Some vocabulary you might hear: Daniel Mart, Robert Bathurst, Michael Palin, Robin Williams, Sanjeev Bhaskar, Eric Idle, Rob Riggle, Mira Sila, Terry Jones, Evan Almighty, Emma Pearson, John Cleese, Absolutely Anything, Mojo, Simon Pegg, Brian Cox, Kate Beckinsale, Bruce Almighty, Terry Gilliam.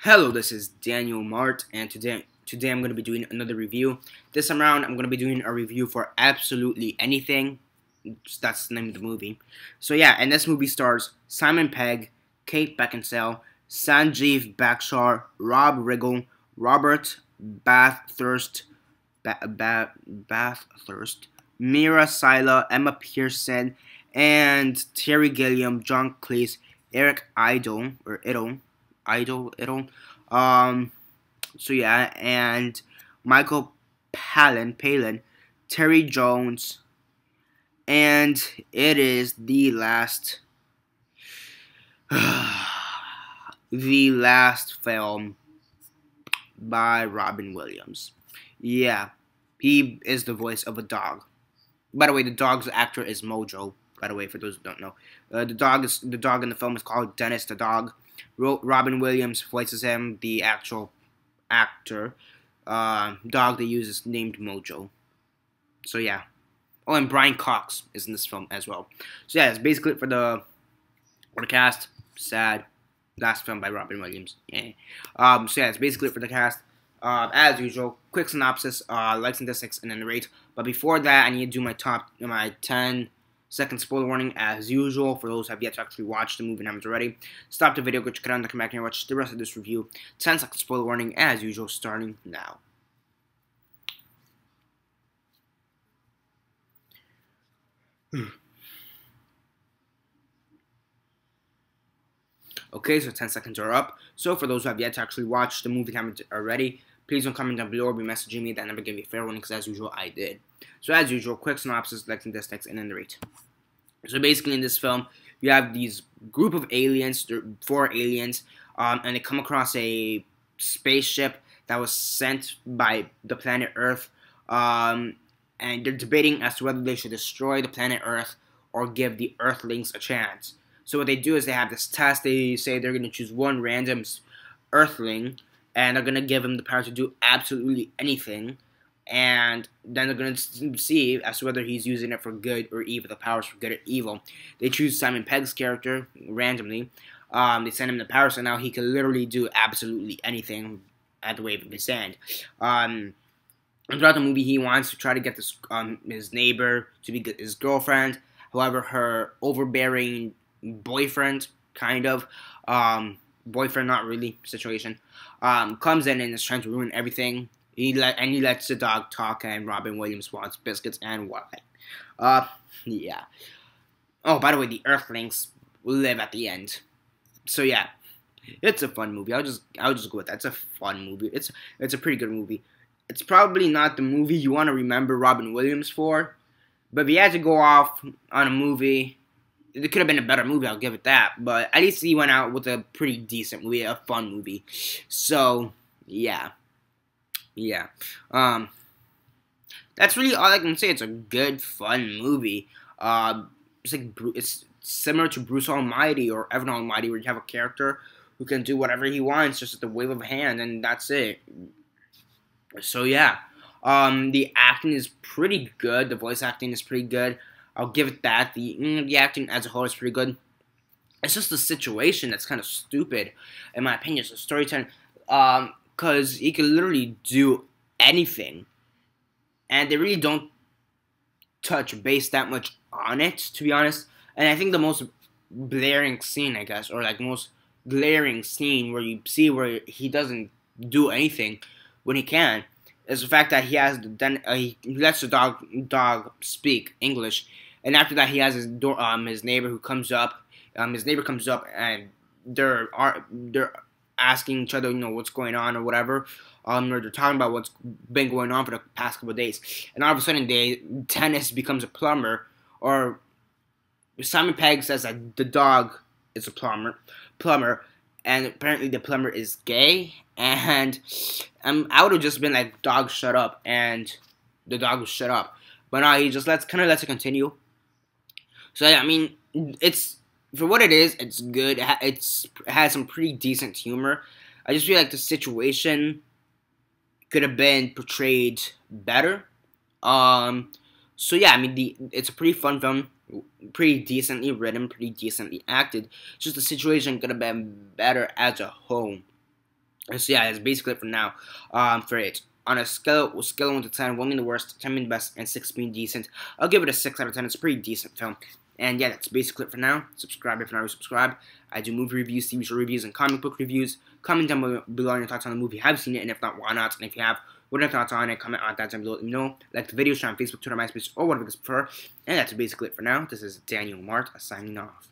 Hello, this is Daniel Mart, and today I'm going to be doing another review. This time around, I'm going to be doing a review for Absolutely Anything. That's the name of the movie. So yeah, and this movie stars Simon Pegg, Kate Beckinsale, Sanjeev Bhaskar, Rob Riggle, Robert Bathurst, Mira Sila, Emma Pearson, and Terry Gilliam, John Cleese, Eric Idle, or Idle. So yeah, and Michael Palin, Terry Jones, and it is the last film by Robin Williams. Yeah, he is the voice of a dog. By the way, the dog's actor is Mojo. By the way, for those who don't know, the dog in the film is called Dennis the dog. Robin Williams voices him. The actual actor dog they use is named Mojo. So yeah. Oh, and Brian Cox is in this film as well. So yeah, that's basically it for the cast. Sad. Last film by Robin Williams. Yeah. So yeah, that's basically it for the cast. As usual, quick synopsis, likes and dislikes, and then the rate. But before that, I need to do my top 10-second spoiler warning as usual for those who have yet to actually watch the movie and haven't already. Stop the video, go check it out, and come back and watch the rest of this review. 10-second spoiler warning as usual, starting now. Okay, so 10 seconds are up. So for those who have yet to actually watch the movie and haven't already, please don't comment down below or be messaging me. That never gave me a fair warning because, as usual, I did. So as usual, quick synopsis, likes and dislikes, and then the rate. So basically, in this film, you have these group of aliens, 4 aliens, and they come across a spaceship that was sent by the planet Earth, and they're debating as to whether they should destroy the planet Earth or give the Earthlings a chance. So what they do is they have this test. They say they're going to choose one random Earthling, and they're going to give him the power to do absolutely anything, and then they're going to see as to whether he's using it for good or evil, the powers for good or evil. They choose Simon Pegg's character randomly. They send him the power, so now he can literally do absolutely anything at the wave of his hand. And throughout the movie, he wants to try to get this, his neighbor to be his girlfriend. However, her overbearing boyfriend, boyfriend, not really, situation, comes in and is trying to ruin everything. He lets the dog talk, and Robin Williams wants biscuits and wine. Yeah. Oh, by the way, the Earthlings live at the end. So yeah, it's a fun movie. I'll just go with that. It's a fun movie. It's a pretty good movie. It's probably not the movie you want to remember Robin Williams for, but if he had to go off on a movie, it could have been a better movie, I'll give it that, but at least he went out with a pretty decent movie, a fun movie. So, yeah. Yeah. That's really all I can say. It's a good, fun movie. It's similar to Bruce Almighty or Evan Almighty, where you have a character who can do whatever he wants just at the wave of a hand, and that's it. So, yeah. The acting is pretty good. The voice acting is pretty good. I'll give it that. The acting as a whole is pretty good. It's just the situation that's kind of stupid, in my opinion. It's a storytelling. Because he can literally do anything. And they really don't touch base that much on it, to be honest. And I think the most blaring scene, I guess, or like most glaring scene where you see where he doesn't do anything when he can, is the fact that he has he lets the dog speak English, and after that he has his neighbor who comes up. His neighbor comes up, and they're asking each other, you know, what's going on or whatever. Or they're talking about what's been going on for the past couple of days, and all of a sudden, Dennis becomes a plumber, or Simon Pegg says that the dog is a plumber, and apparently the plumber is gay. And I would have just been like, dog, shut up. And the dog would shut up. But now he just kind of lets it continue. So, yeah, I mean, it's, for what it is, it's good. It has some pretty decent humor. I just feel like the situation could have been portrayed better. So, yeah, I mean, it's a pretty fun film. Pretty decently written, pretty decently acted. It's just the situation could have been better as a whole. So yeah, that's basically it for now. For it. On a scale of 1 to 10, 1 being the worst, 10 being the best, and 6 being decent. I'll give it a 6 out of 10. It's a pretty decent film. And yeah, that's basically it for now. Subscribe if you're not subscribed. I do movie reviews, TV show reviews, and comic book reviews. Comment down below on your thoughts on the movie. Have you seen it? And if not, why not? And if you have, what are your thoughts on it? Comment on that down below. Let me know. Like the video, share on Facebook, Twitter, MySpace, or whatever you prefer. And that's basically it for now. This is Daniel Mart, signing off.